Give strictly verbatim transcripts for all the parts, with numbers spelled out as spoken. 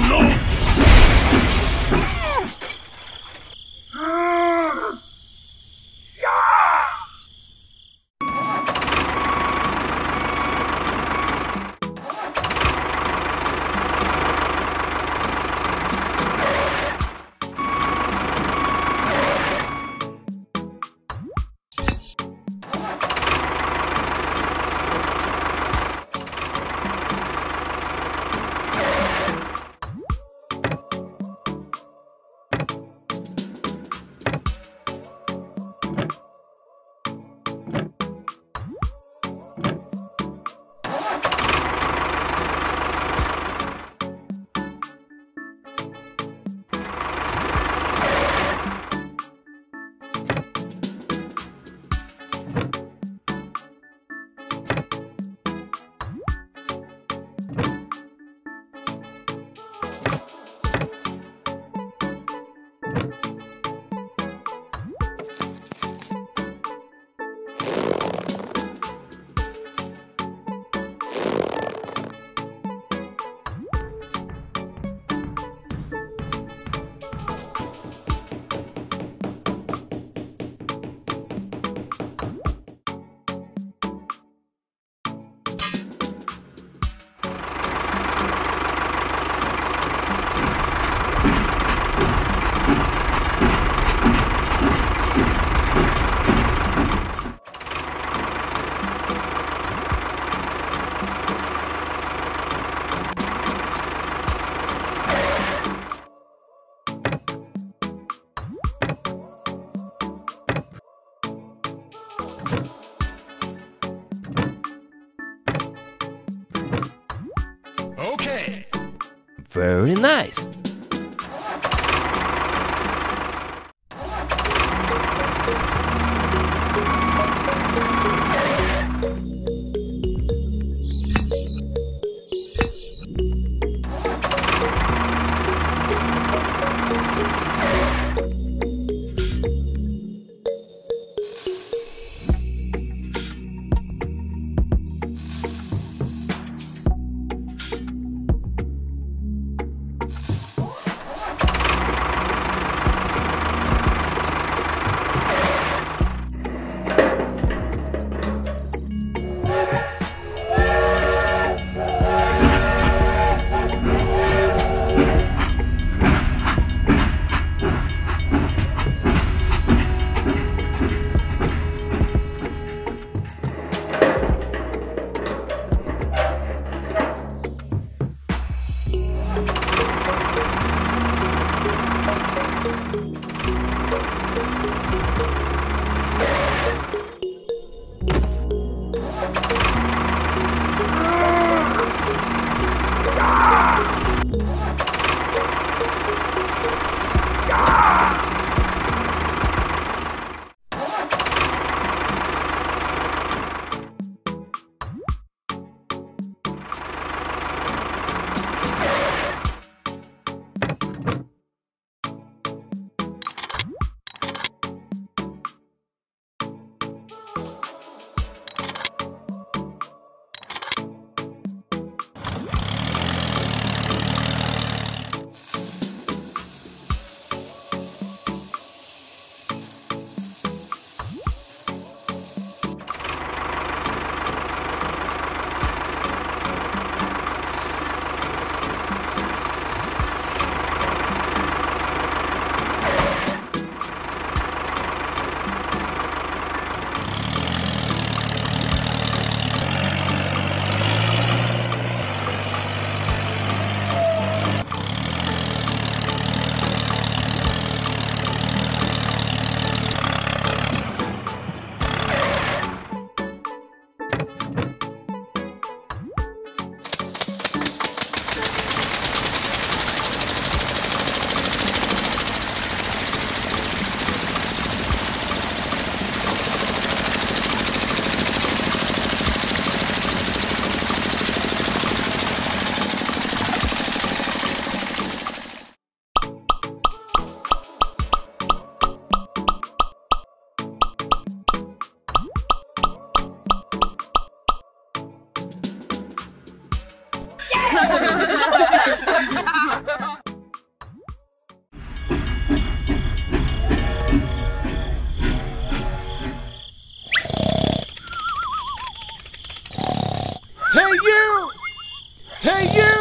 no! Very nice! Ha ha ha ha ha! Hey you! Hey you!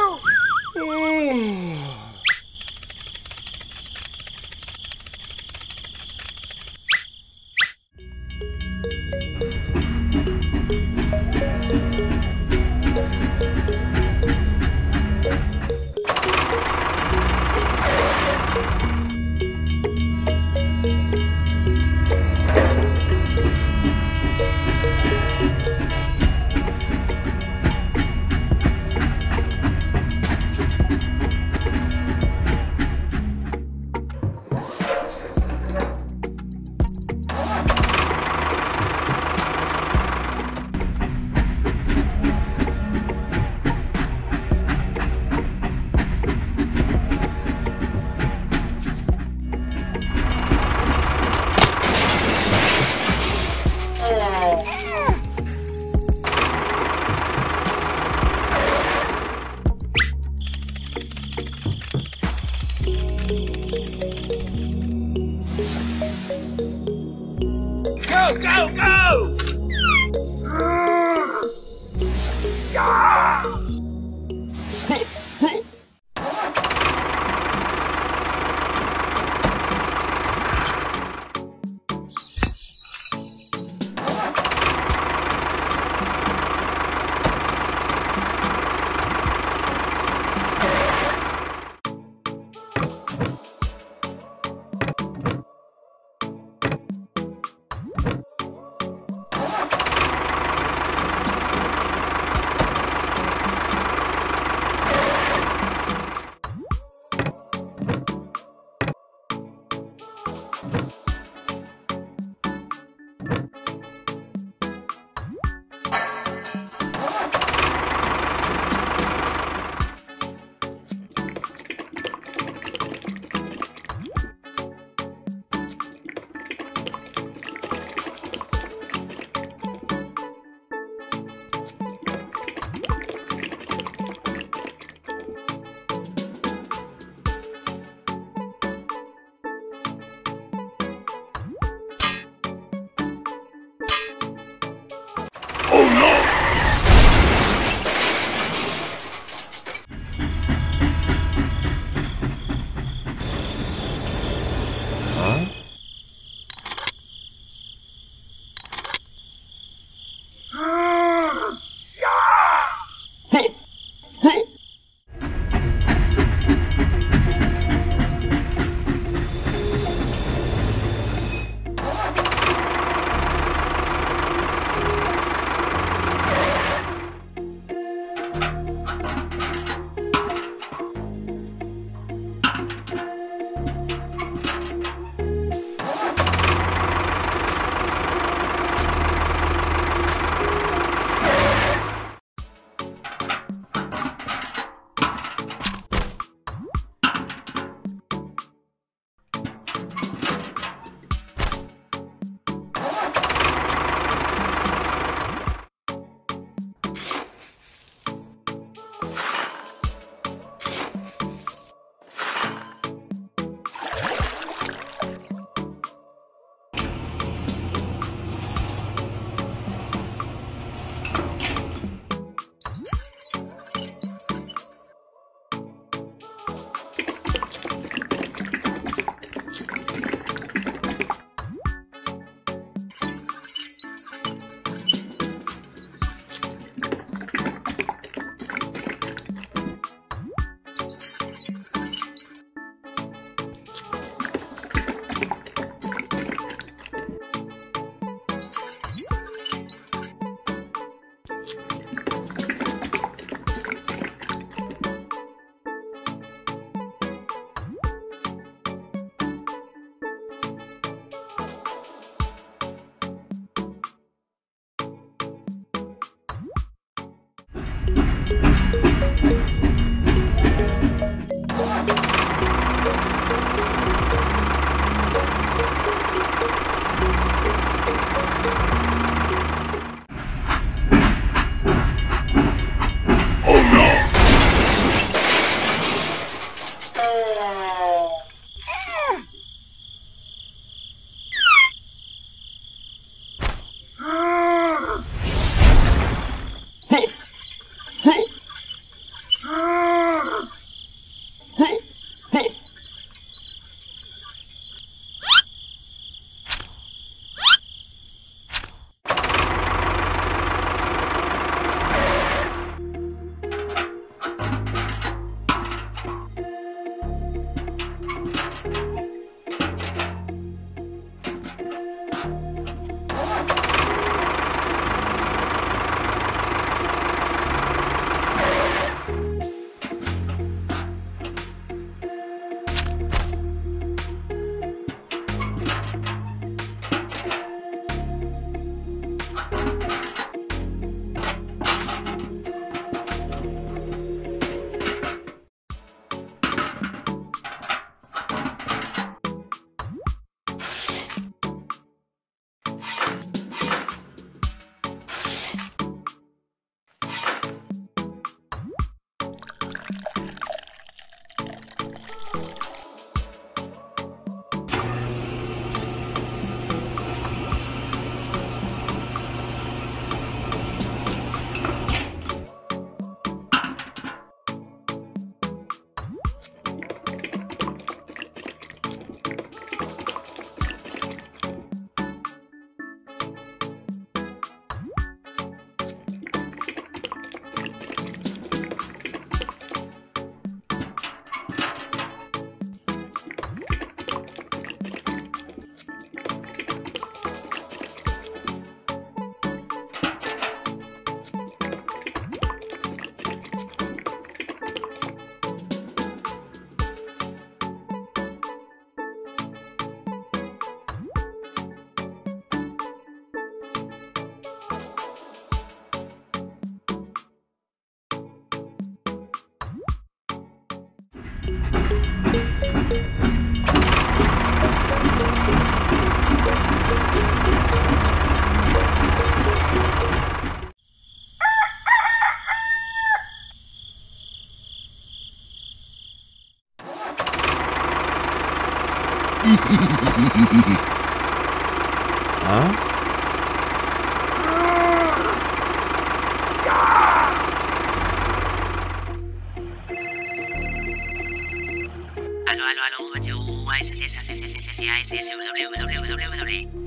Huh?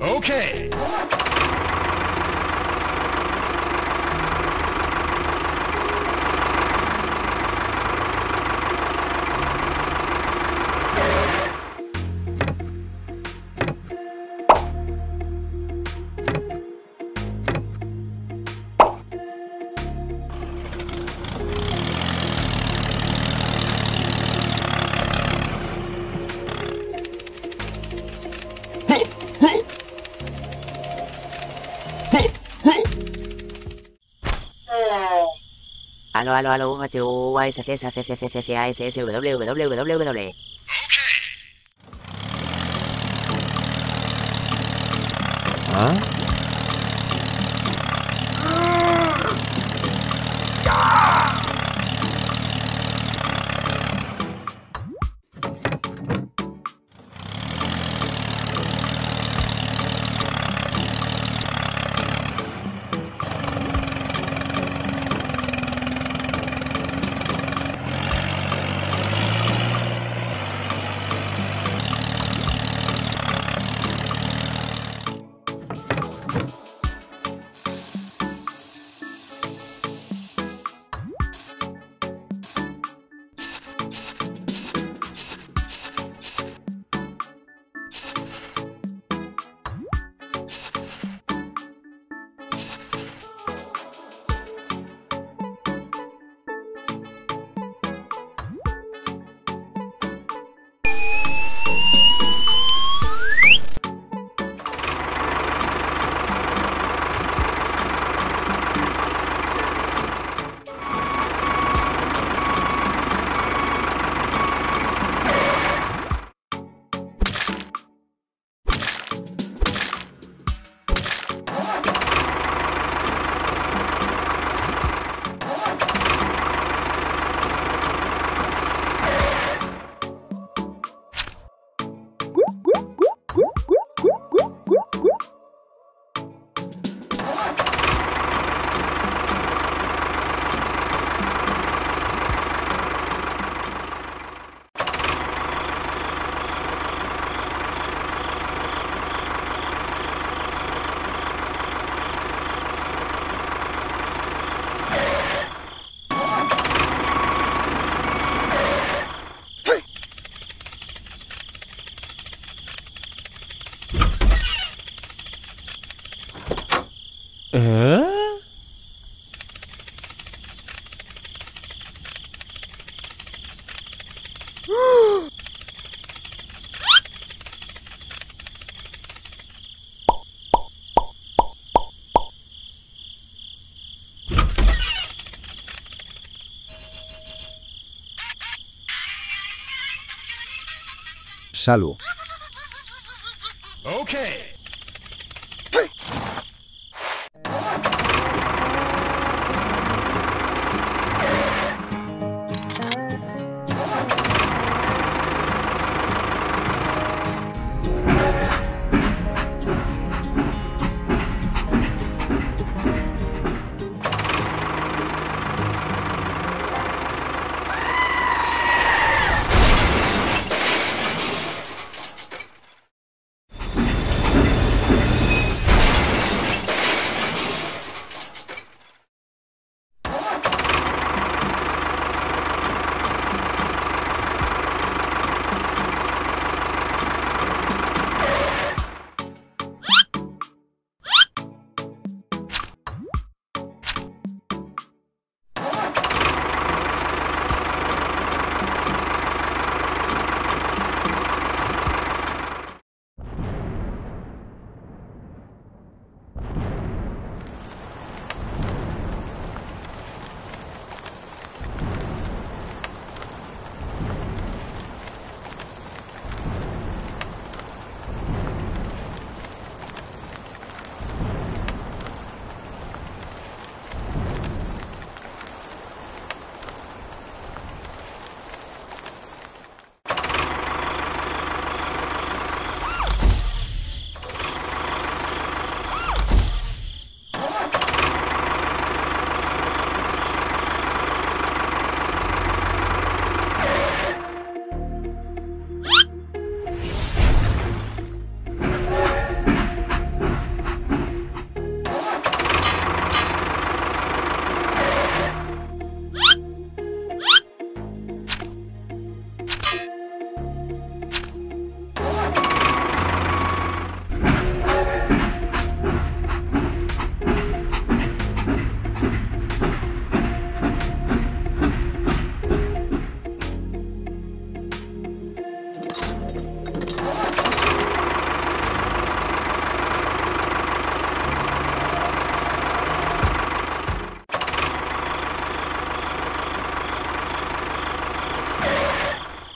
Okay. Aló, aló, aló, H U A S C S C C C A S S W W W W. ¿Ah? Salud. Okay.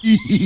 Okay. Okay.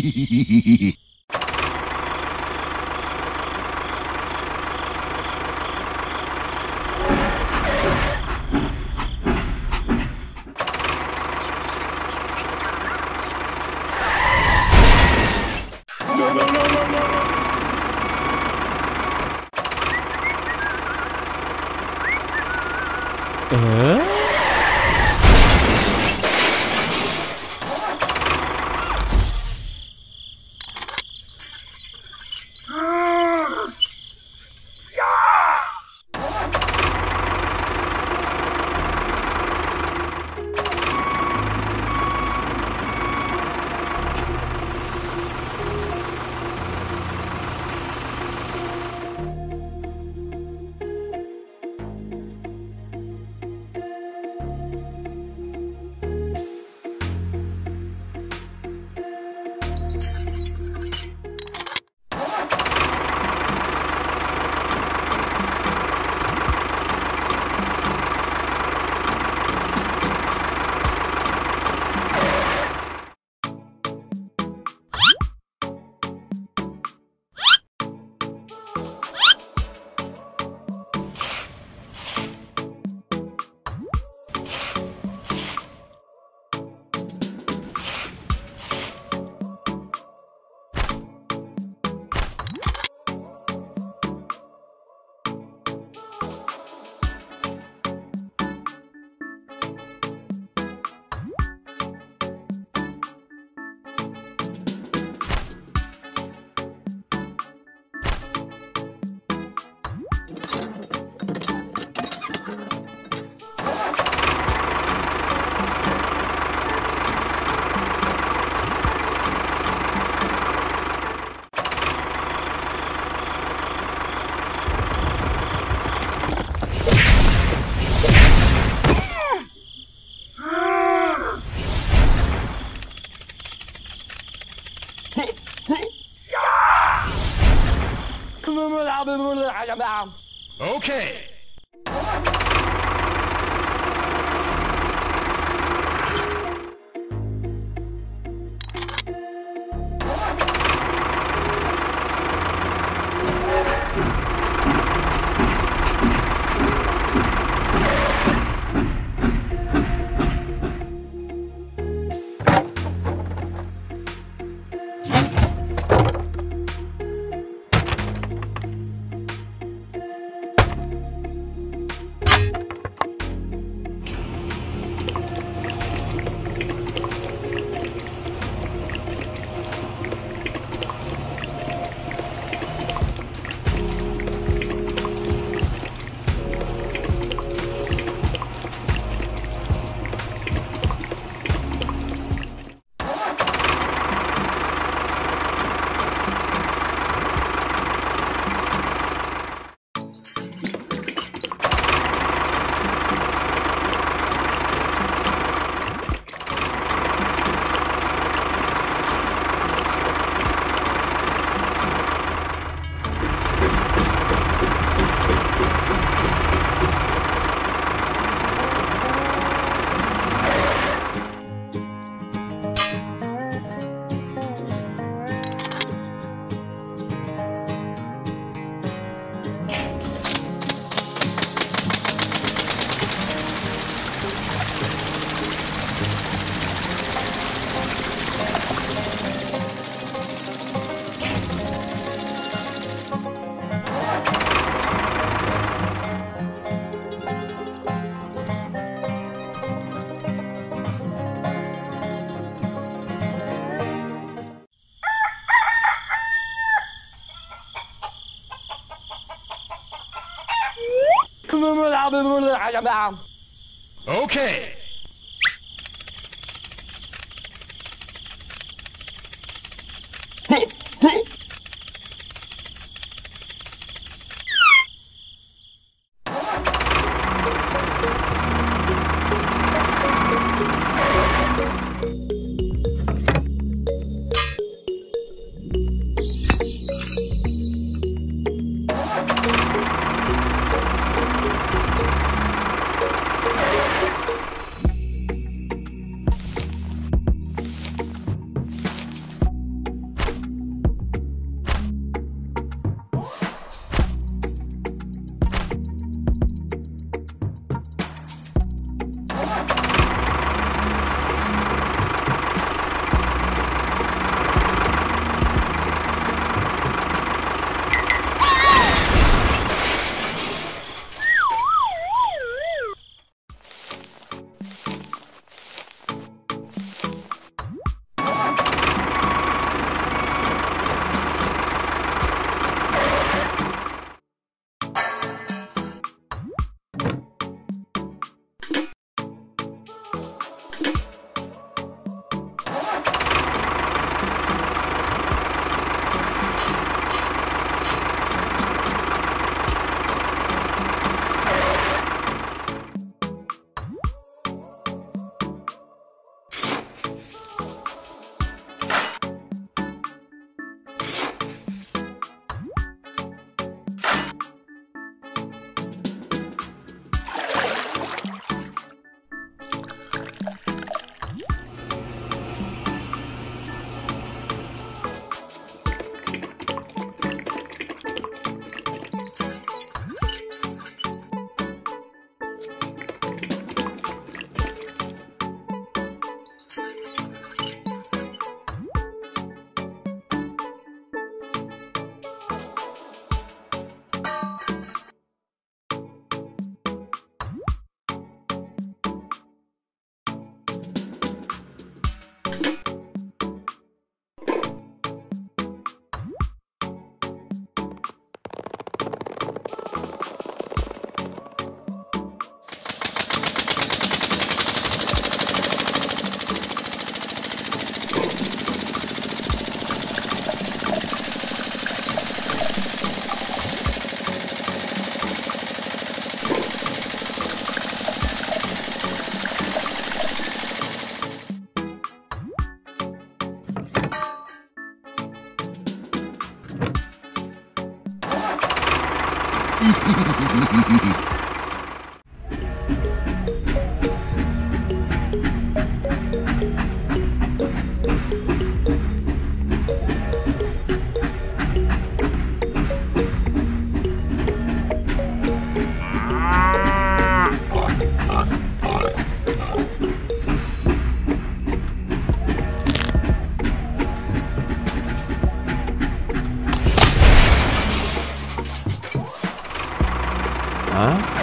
Huh?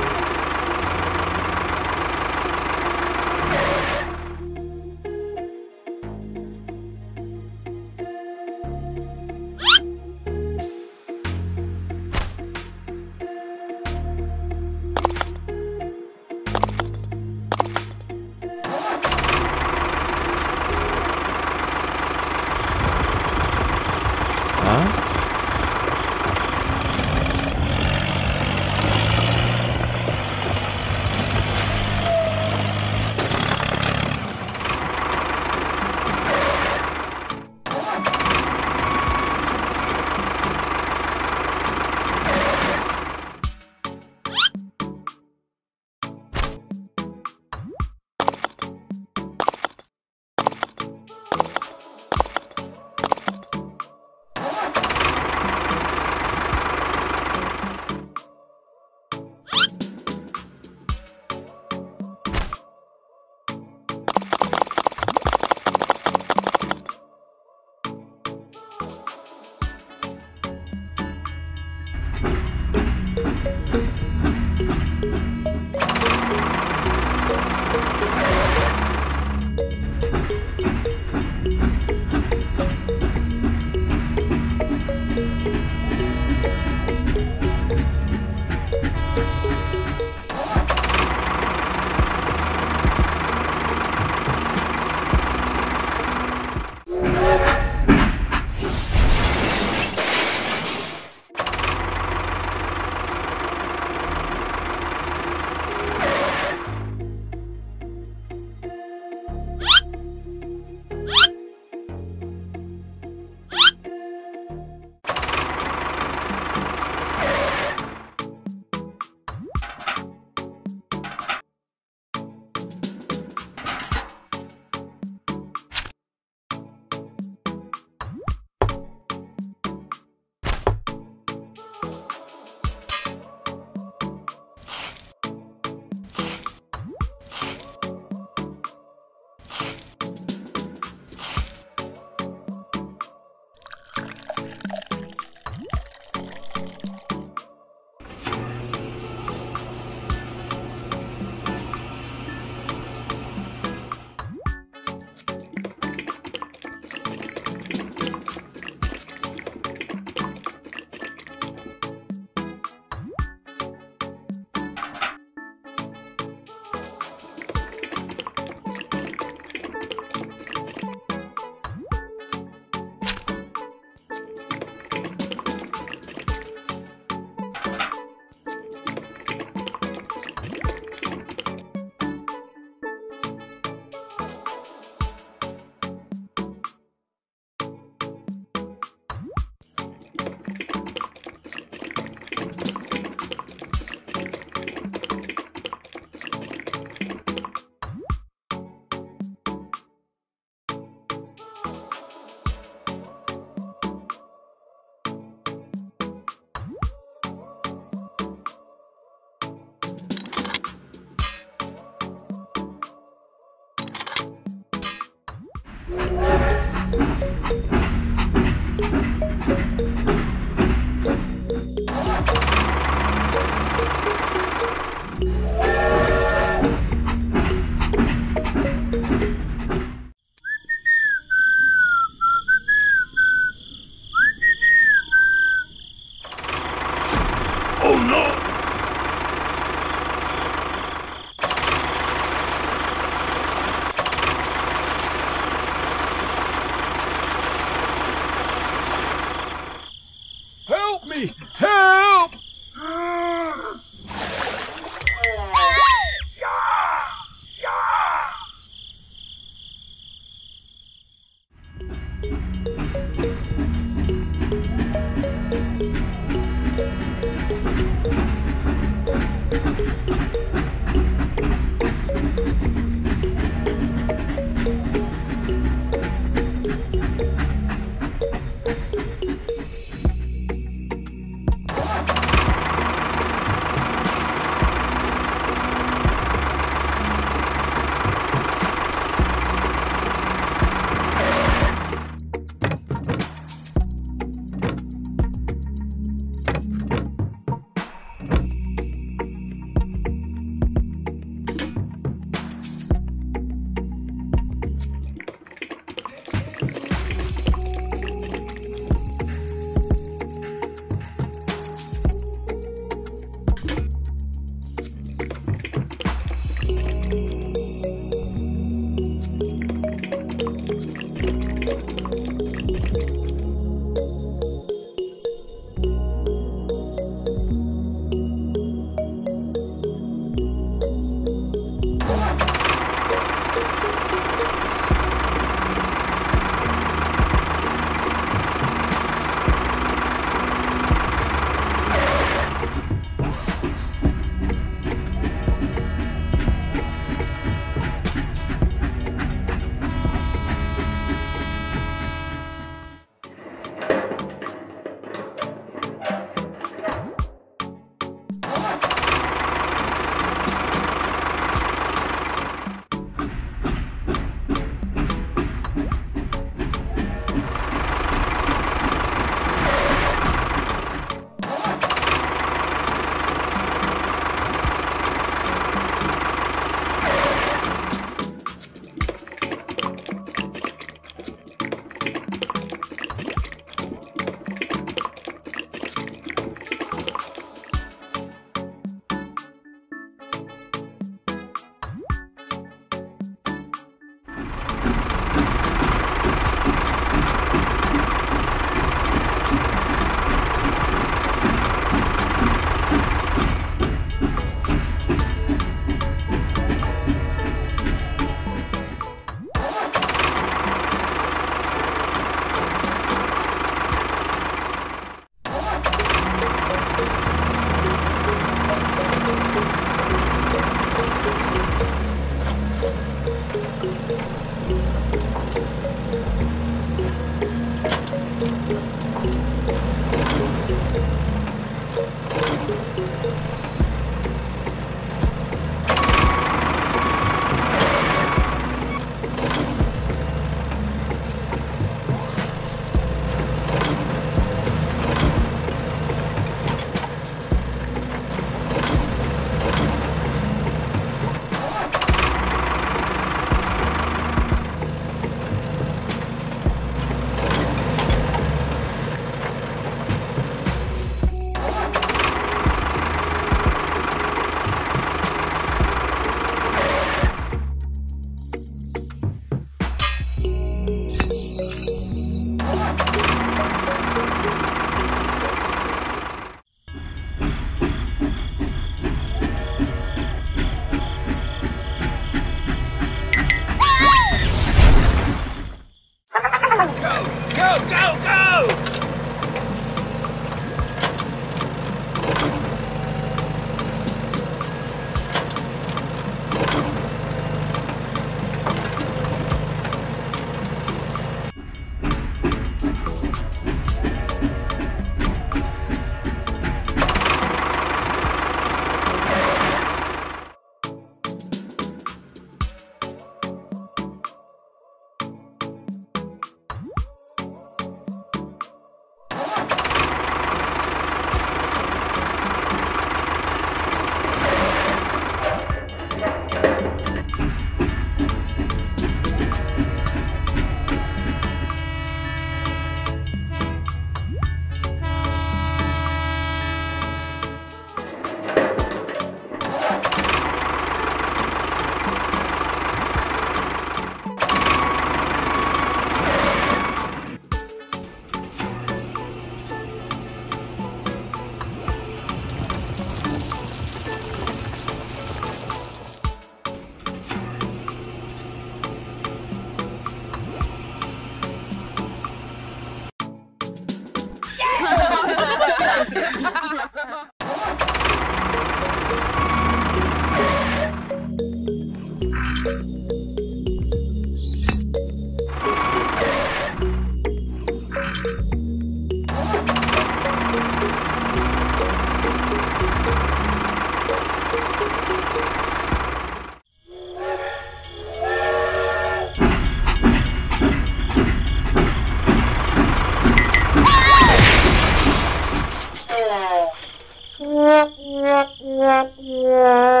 Okay.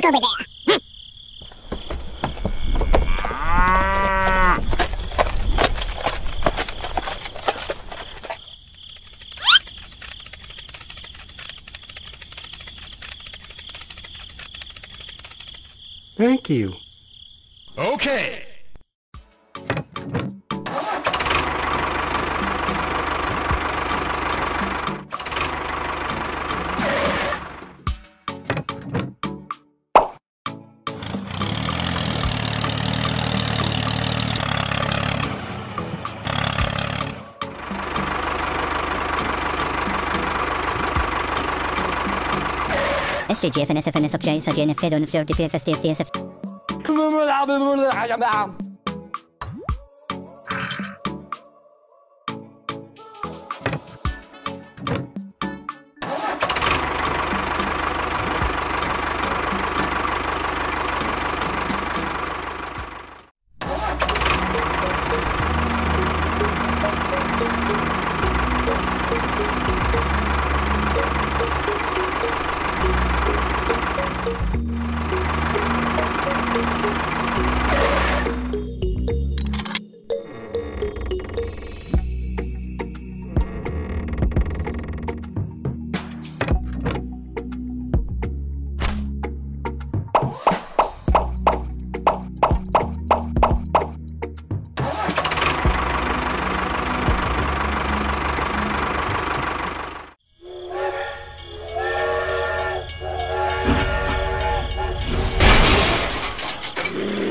Over there. Thank you. Okay. S J F and S F N S of J S A J N F Fed on thirty P F S T F T S F.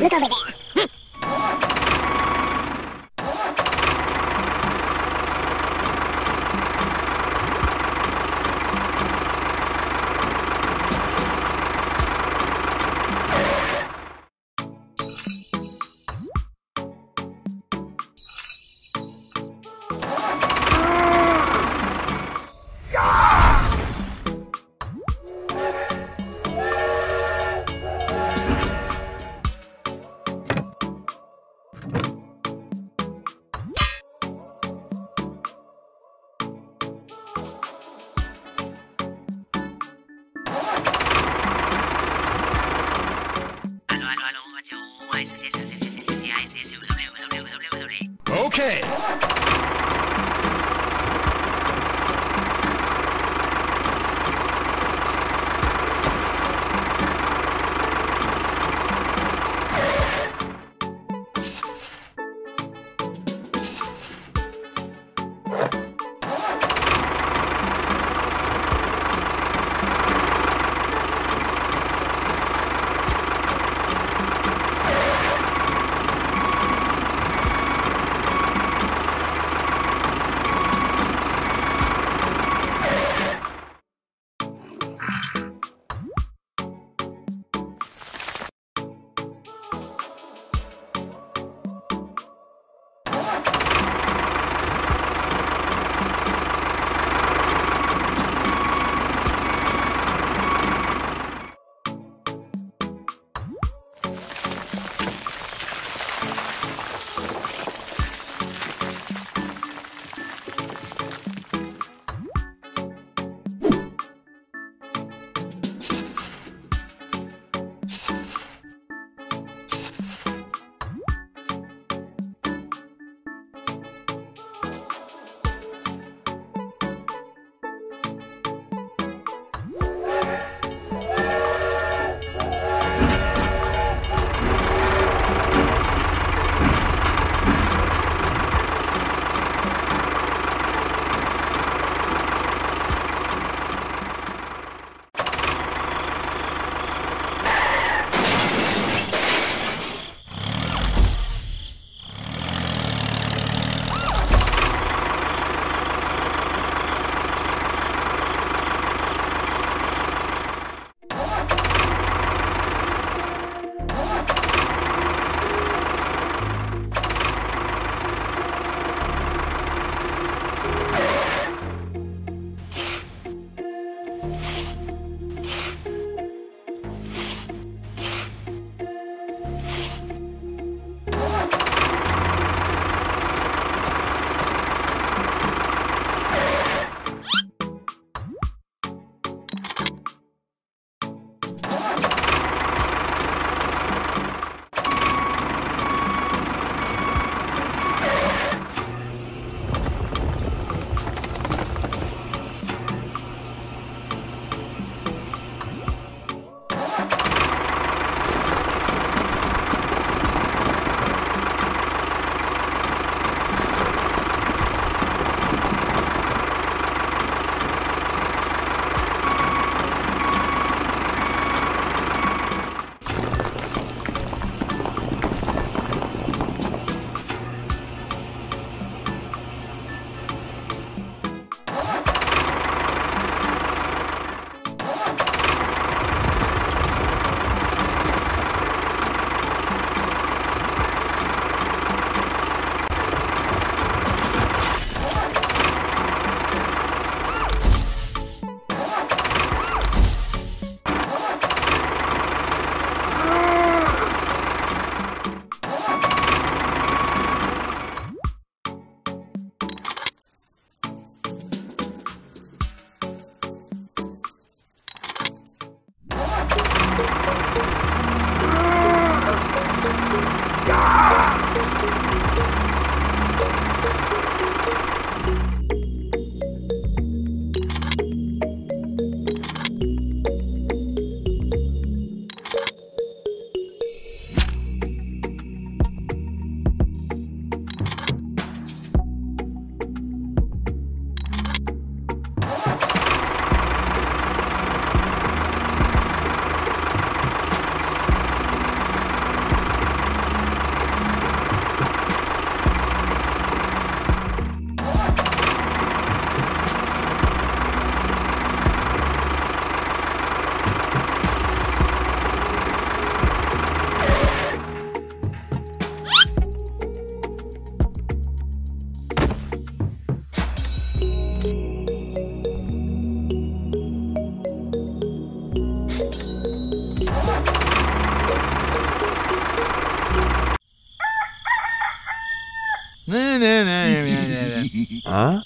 Look over there. Okay. Huh?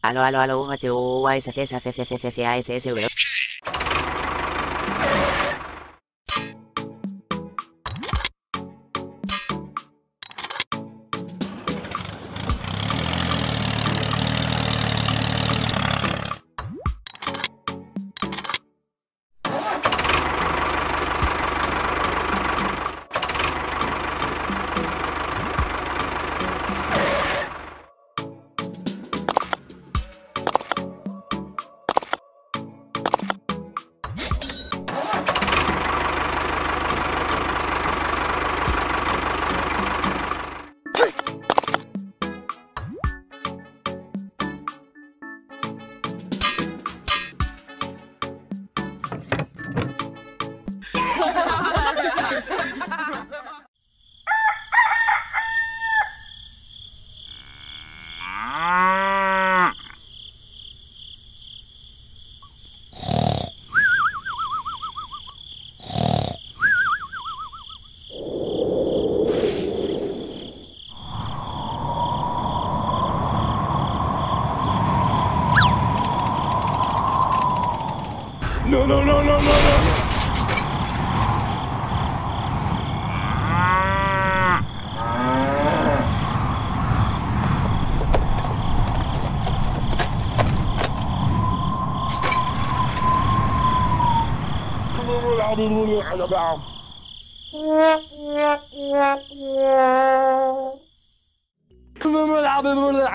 Aló, aló, aló, H U A S C S A C C C C A S S bro. No, no, no, no, no, no.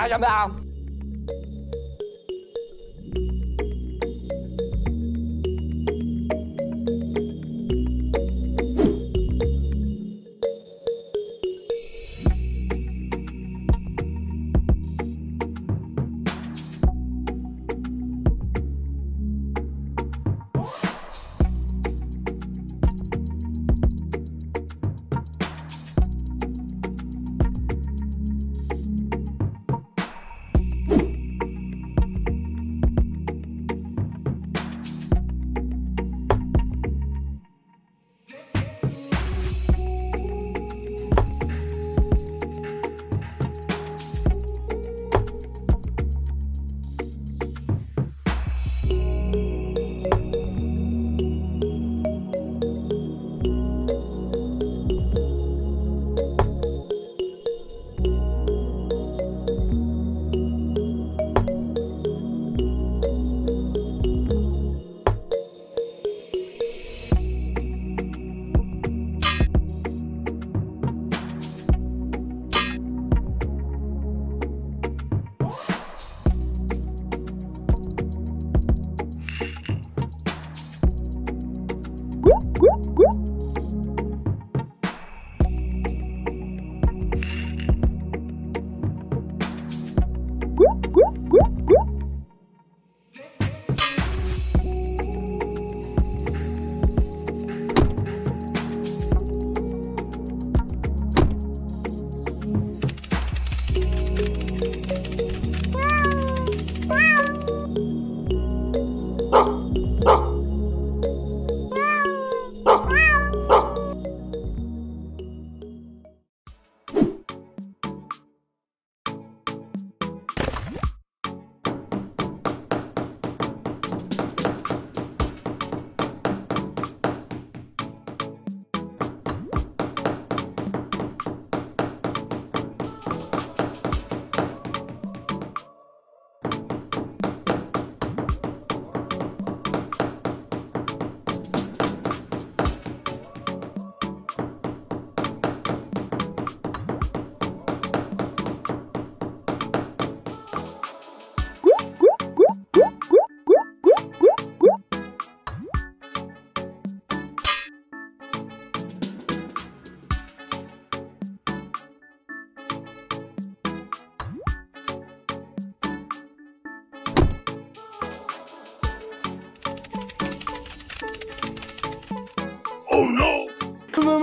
I Oh no! Yeah, there's a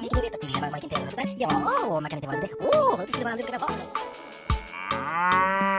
little bit of the mic in there. Yeah, oh, I'm going to do it. Oh, this is the one I'm looking at.